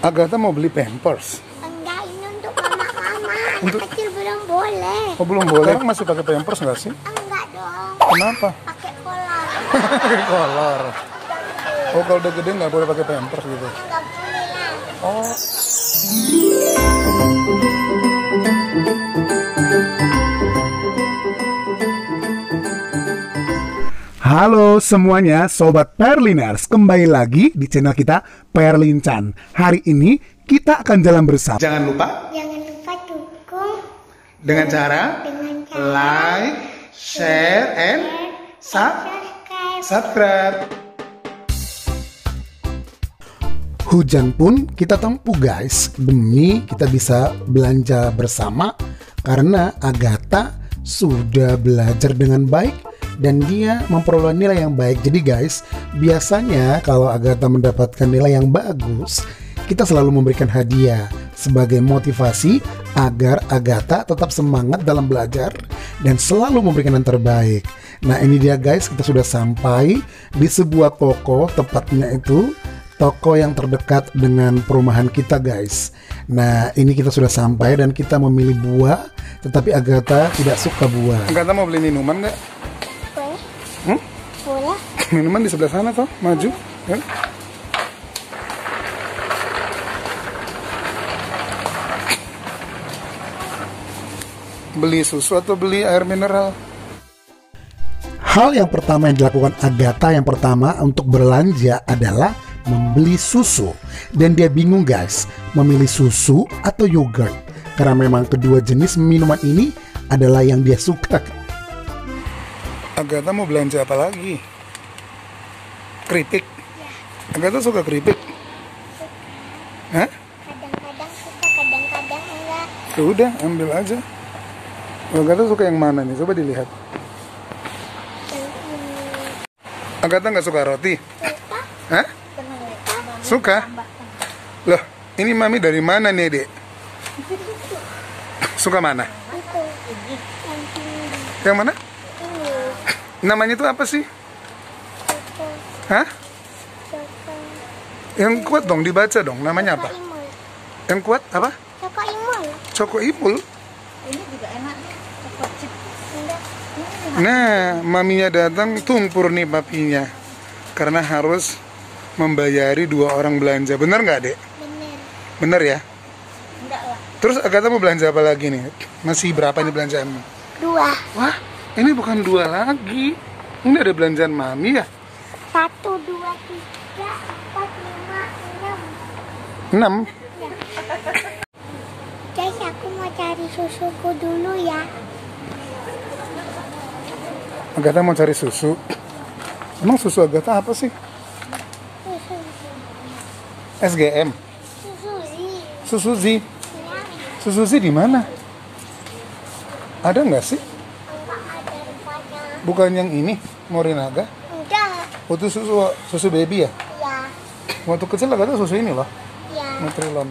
Agatha mau beli Pampers. Enggak, ini untuk mama-mama. Anak kecil belum boleh. Oh, belum boleh? Masih pakai Pampers nggak sih? Enggak dong. Kenapa? Pakai kolor. Pakai kolor. Oh, kalau udah gede nggak boleh pakai Pampers gitu? Nggak boleh lah. Oh. Halo semuanya Sobat Perliners, kembali lagi di channel kita Perlincan. Hari ini kita akan jalan bersama. Jangan lupa dukung dengan cara like, share, and subscribe. Hujan pun kita tempuh guys, demi kita bisa belanja bersama karena Agatha sudah belajar dengan baik dan dia memperoleh nilai yang baik. Jadi guys, biasanya kalau Agatha mendapatkan nilai yang bagus, kita selalu memberikan hadiah sebagai motivasi agar Agatha tetap semangat dalam belajar dan selalu memberikan yang terbaik. Nah ini dia guys, kita sudah sampai di sebuah toko, tepatnya itu toko yang terdekat dengan perumahan kita guys. Nah ini kita sudah sampai dan kita memilih buah, tetapi Agatha tidak suka buah. Agatha mau beli minuman nggak? Boleh. Minuman di sebelah sana toh, maju. Ya. Beli susu atau beli air mineral? Hal yang pertama yang dilakukan Agatha yang pertama untuk berlanja adalah membeli susu, dan dia bingung guys memilih susu atau yogurt karena memang kedua jenis minuman ini adalah yang dia suka. Agatha mau belanja apa lagi? Keripik. Ya. Agatha suka keripik? Suka. Hah? Kadang-kadang suka, kadang-kadang enggak. Udah, ambil aja. Agatha suka yang mana nih? Coba dilihat. Yang ini. Agatha nggak suka roti? Suka. Hah? Suka. Loh, ini mami dari mana nih, Dek? Suka mana? Itu. Yang mana? Namanya itu apa sih? Coco. Hah? Coco. Yang kuat dong, dibaca dong. Namanya Coco apa? Imul. Yang kuat apa? Coco Imul. Coco Imul? Ini juga enak. Coco chip. Nah, maminya datang tumpur nih papinya. Karena harus membayari dua orang belanja. Bener nggak, Dek? Bener. Bener ya? Enggak lah. Terus Agatha mau belanja apa lagi nih? Masih berapa nih belanjaanmu? Dua. Wah? Ini bukan dua lagi. Ini ada belanjaan mami ya? 1, 2, 3, 4, 5, 6. 6? Ya. Guys, aku mau cari susuku dulu ya. Agatha mau cari susu. Emang susu Agatha apa sih? Susu SGM? Susu Zi. Susu Zi di mana? Ada nggak sih? Bukan yang ini, Morinaga? Enggak. Oh, itu susu baby ya? Iya. Waktu kecil Agatha susu ini loh? Iya. Nutrilon.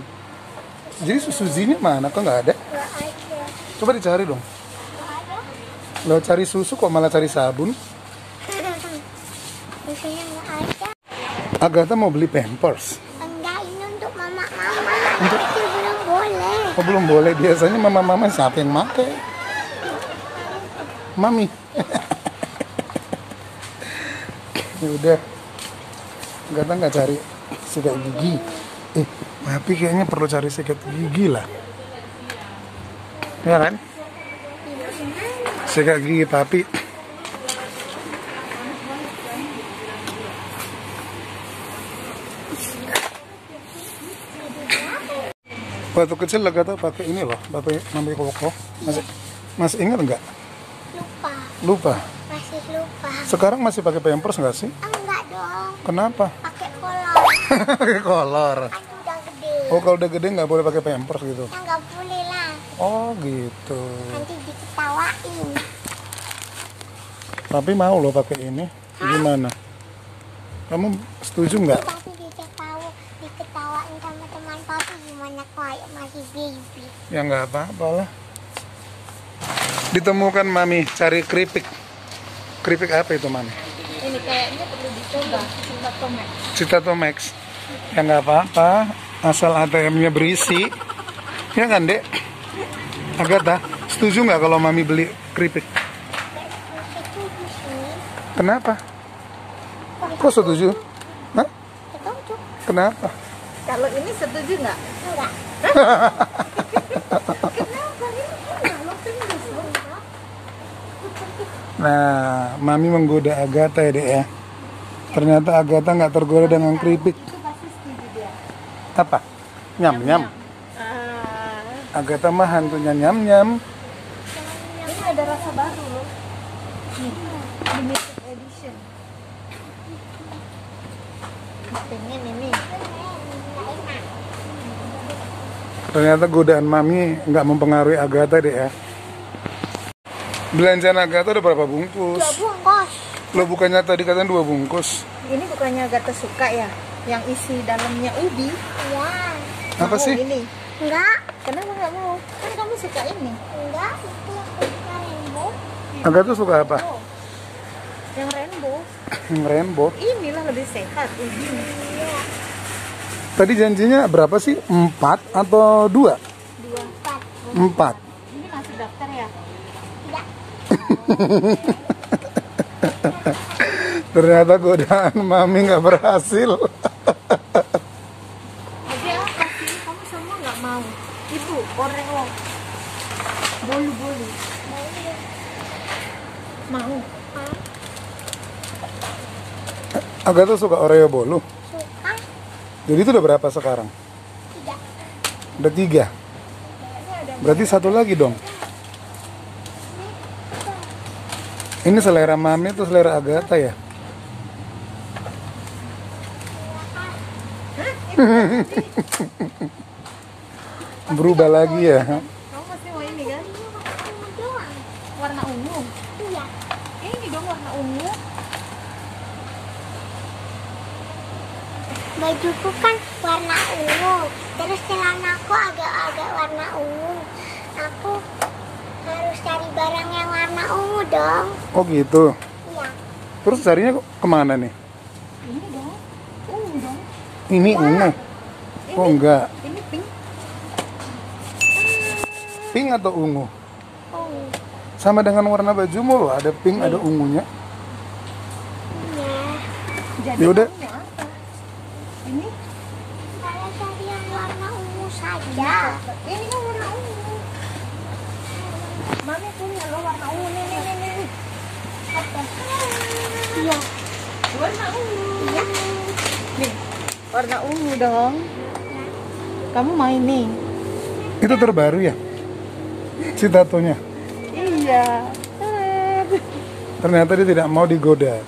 Jadi susu ini mana? Kok nggak ada? Nggak ada. Coba dicari dong. Nggak ada. Lo cari susu kok malah cari sabun? Susunya nggak ada. Agatha mau beli Pampers? Enggak, ini untuk mama-mama. Anak kecil belum boleh. Oh, belum boleh. Biasanya mama-mama siapa yang pakai? Mami. Ya udah, Agatha nggak cari sikat gigi. Tapi kayaknya perlu cari sikat gigi lah, ya kan? Sikat gigi tapi waktu kecil Agatha pakai ini loh, pakai koko. Masih ingat nggak? Lupa. Sekarang masih pakai Pampers nggak sih? Enggak dong. Kenapa? Pakai kolor. Pakai kolor. Aku udah gede. Oh, kalau udah gede nggak boleh pakai Pampers gitu? Nggak boleh lah. Oh gitu. Nanti diketawain. Tapi mau lo pakai ini? Hah? Gimana? Kamu setuju nggak? Tapi diketawain sama teman papi gimana kayak masih baby? Ya nggak apa-apa lah. Ditemukan mami cari keripik. Keripik apa itu, Mami? Ini kayaknya perlu dicoba, Cita Tomax. Ya nggak apa-apa, asal ATM-nya berisi, ya kan Dek? Agatha, setuju nggak kalau Mami beli keripik? Kenapa? Kok setuju? Hah? Kenapa? Kalau ini setuju nggak? Enggak. Nah, Mami menggoda Agatha ya Dek ya. Ternyata Agatha nggak tergoda dengan keripik. Apa? Nyam-nyam. Agatha mah hantunya nyam-nyam. Ini ada rasa baru loh. Limited edition. Pengen ini. Ternyata godaan Mami nggak mempengaruhi Agatha deh ya. Belanjaan Agatha udah berapa bungkus? 2 bungkus. Lo bukannya tadi katanya 2 bungkus? Ini bukannya Agatha suka ya? Yang isi dalamnya ubi. Iya. Apa sih? Ini. Enggak. Kenapa enggak mau? Kan kamu suka ini. Enggak, itu aku suka rainbow. Agatha suka apa? Oh. Yang rainbow. Yang rainbow. Inilah lebih sehat ubi. Iya. Tadi janjinya berapa sih? 4 atau 2? 2. 4. 4. Ini masuk daftar ya? Tidak. Ternyata godaan Mami nggak berhasil. Jadi apa sih? Kamu semua nggak mau. Ibu, oreo, bolu-bolu. Mau? Agatha suka oreo bolu? Suka. Jadi itu udah berapa sekarang? 3. Udah 3? Berarti 1 lagi dong. Ini selera Mami atau selera Agatha ya? Berubah lagi ya. Kamu pasti mau ini kan? Warna ungu. Iya. Ini dong warna ungu. Bajuku kan warna ungu. Terus celanaku agak-agak warna ungu. Aku harus cari barang yang warna ungu dong. Oh gitu. Iya. Terus carinya kemana nih? Ini dong. Ungu dong. Ini ungu. Oh enggak. Ini pink. Pink atau ungu? Ungu. Sama dengan warna bajumu loh, ada pink, ada ungunya. Iya. Ya udah. Ini saya cari yang warna ungu saja. Ini kan warna ungu. Mami punya lo warna ungu nih. Apa? Iya. Warna ungu. Iya. Nih, warna ungu dong. Kamu mau ini? Itu terbaru ya? Cita Tonya. Iya. Ternyata dia tidak mau digoda.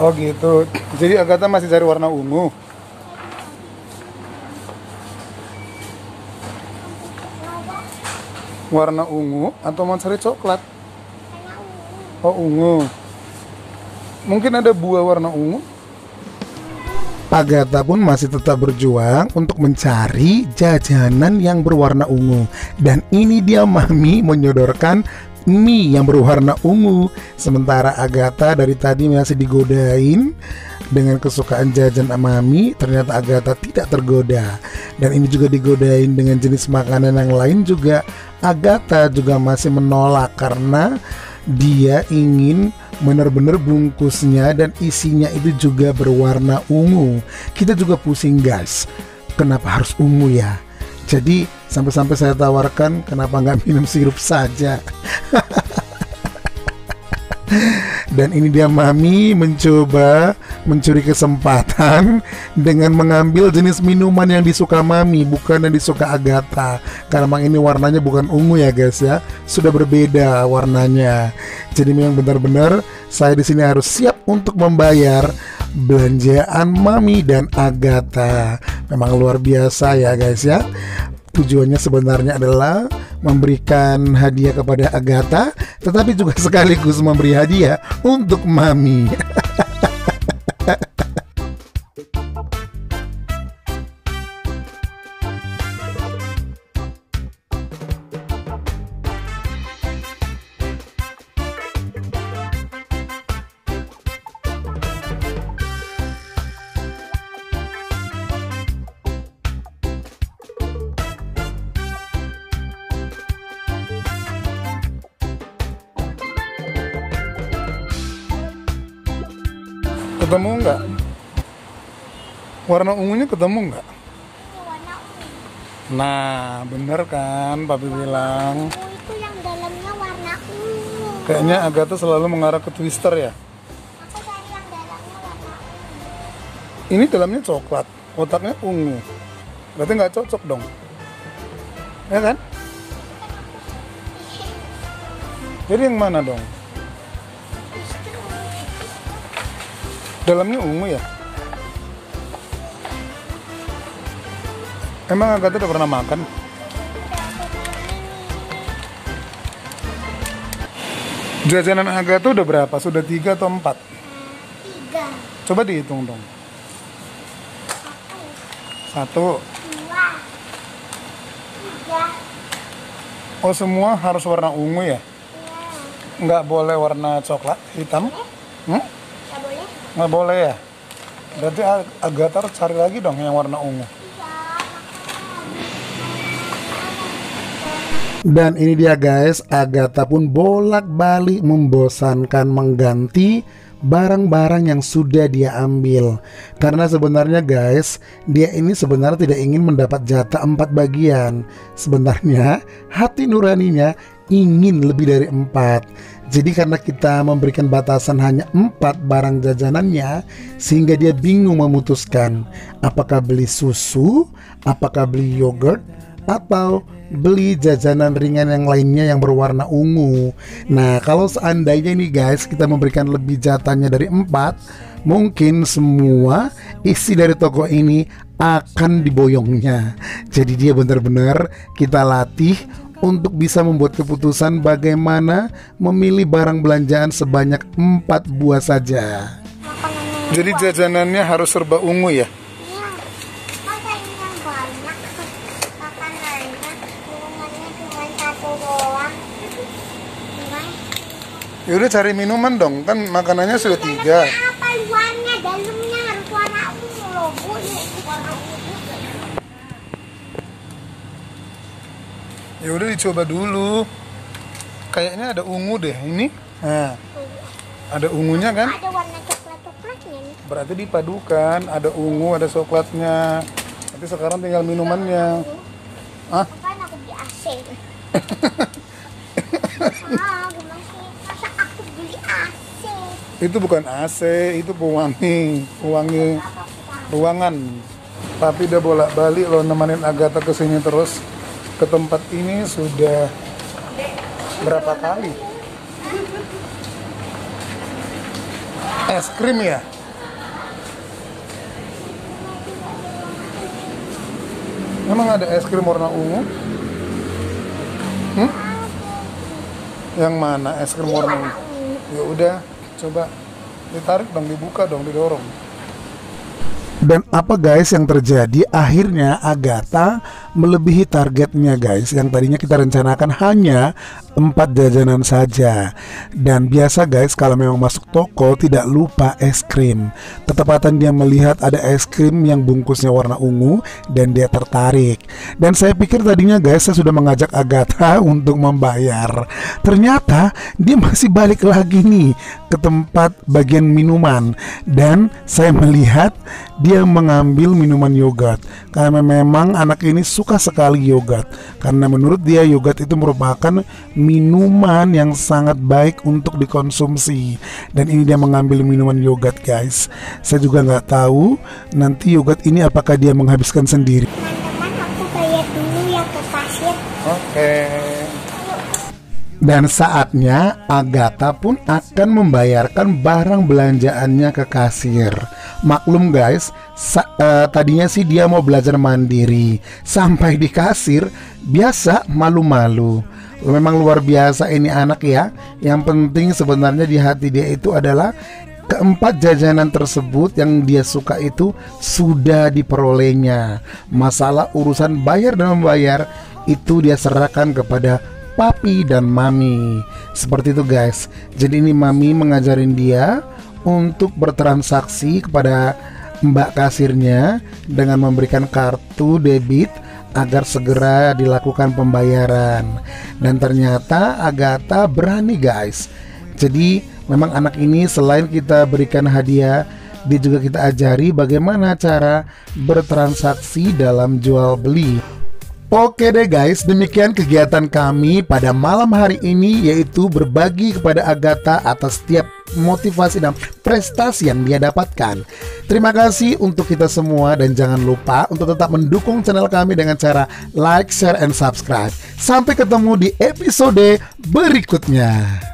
Oh gitu. Jadi Agatha masih cari warna ungu. Warna ungu atau mau cari coklat? Oh ungu. Mungkin ada buah warna ungu. Agatha pun masih tetap berjuang untuk mencari jajanan yang berwarna ungu. Dan ini dia Mami menyodorkan mie yang berwarna ungu. Sementara Agatha dari tadi masih digodain dengan kesukaan jajan Mami. Ternyata Agatha tidak tergoda. Dan ini juga digodain dengan jenis makanan yang lain juga. Agatha juga masih menolak karena dia ingin benar-benar bungkusnya dan isinya itu juga berwarna ungu. Kita juga pusing guys, kenapa harus ungu ya? Jadi sampai-sampai saya tawarkan kenapa nggak minum sirup saja. Dan ini dia Mami mencoba mencuri kesempatan dengan mengambil jenis minuman yang disuka Mami, bukan yang disuka Agatha. Karena memang ini warnanya bukan ungu ya guys ya, sudah berbeda warnanya. Jadi memang benar-benar saya di sini harus siap untuk membayar belanjaan Mami dan Agatha. Memang luar biasa ya guys ya. Tujuannya sebenarnya adalah memberikan hadiah kepada Agatha, tetapi juga sekaligus memberi hadiah untuk Mami. Ketemu nggak? Warna ungunya ketemu nggak? Nah, bener kan Papi bilang. Warna ungu itu yang dalamnya warna ungu. Kayaknya Agatha selalu mengarah ke Twister ya? Aku cari yang dalamnya warna ungu. Ini dalamnya coklat, kotaknya ungu. Berarti nggak cocok dong, ya kan? Jadi yang mana dong? Dalamnya ungu ya? Emang Agatha udah pernah makan? Jajanan Agatha udah berapa? Sudah 3 atau 4? 3. Coba dihitung dong. 1. 2. 3. Oh, semua harus warna ungu ya? Nggak boleh warna coklat, hitam? Nggak boleh. Nggak boleh ya? Berarti Agatha harus cari lagi dong yang warna ungu. Dan ini dia guys, Agatha pun bolak-balik membosankan mengganti barang-barang yang sudah dia ambil. Karena sebenarnya guys, dia ini sebenarnya tidak ingin mendapat jatah 4 bagian. Sebenarnya hati nuraninya ingin lebih dari 4. Jadi karena kita memberikan batasan hanya 4 barang jajanannya, sehingga dia bingung memutuskan apakah beli susu, apakah beli yogurt, atau beli jajanan ringan yang lainnya yang berwarna ungu. Nah, kalau seandainya nih guys kita memberikan lebih jatahnya dari 4, mungkin semua isi dari toko ini akan diboyongnya. Jadi dia benar-benar kita latih untuk bisa membuat keputusan bagaimana memilih barang belanjaan sebanyak 4 buah saja. Jadi jajanannya harus serba ungu ya? Yaudah cari minuman dong, kan makanannya sudah 3. Apa luarnya, dalamnya harus warna ungu loh, Bu. Warna ungu juga. Yaudah dicoba dulu. Kayaknya ada ungu deh ini. Nah, ada ungunya kan? Ada warna coklat-coklatnya nih. Berarti dipadukan, ada ungu, ada coklatnya. Tapi sekarang tinggal minumannya. Ah? Kan aku di AC. Itu bukan AC, itu pewangi ruangan. Tapi udah bolak-balik lo nemenin Agatha kesini terus ke tempat ini sudah berapa kali? Es krim ya? Emang ada es krim warna ungu? Yang mana es krim warna ungu? Ya udah. Coba ditarik dong, dibuka dong, didorong. Dan apa guys yang terjadi? Akhirnya Agatha melebihi targetnya guys. Yang tadinya kita rencanakan hanya 4 jajanan saja. Dan biasa guys kalau memang masuk toko tidak lupa es krim. Ketepatan dia melihat ada es krim yang bungkusnya warna ungu dan dia tertarik. Dan saya pikir tadinya guys saya sudah mengajak Agatha untuk membayar. Ternyata dia masih balik lagi nih ke tempat bagian minuman. Dan saya melihat dia mengambil minuman yogurt karena memang anak ini suka sekali yogurt. Karena menurut dia yogurt itu merupakan minuman yang sangat baik untuk dikonsumsi. Dan ini dia mengambil minuman yogurt guys. Saya juga nggak tahu nanti yogurt ini apakah dia menghabiskan sendiri. Teman-teman, aku bayar dulu ya ke pasir. Oke. Dan saatnya Agatha pun akan membayarkan barang belanjaannya ke kasir. Maklum guys, tadinya sih dia mau belajar mandiri. Sampai di kasir, biasa malu-malu. Memang luar biasa ini anak ya. Yang penting sebenarnya di hati dia itu adalah keempat jajanan tersebut yang dia suka itu sudah diperolehnya. Masalah urusan bayar dan membayar itu dia serahkan kepada Papi dan Mami. Seperti itu guys. Jadi ini Mami mengajarin dia untuk bertransaksi kepada Mbak kasirnya dengan memberikan kartu debit agar segera dilakukan pembayaran. Dan ternyata Agatha berani guys. Jadi memang anak ini selain kita berikan hadiah dia juga kita ajari bagaimana cara bertransaksi dalam jual beli. Oke deh guys, demikian kegiatan kami pada malam hari ini, yaitu berbagi kepada Agatha atas setiap motivasi dan prestasi yang dia dapatkan. Terima kasih untuk kita semua, dan jangan lupa untuk tetap mendukung channel kami dengan cara like, share, and subscribe. Sampai ketemu di episode berikutnya.